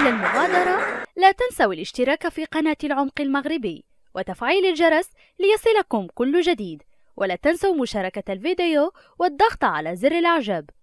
قبل المغادرة لا تنسوا الاشتراك في قناة العمق المغربي وتفعيل الجرس ليصلكم كل جديد، ولا تنسوا مشاركة الفيديو والضغط على زر الإعجاب.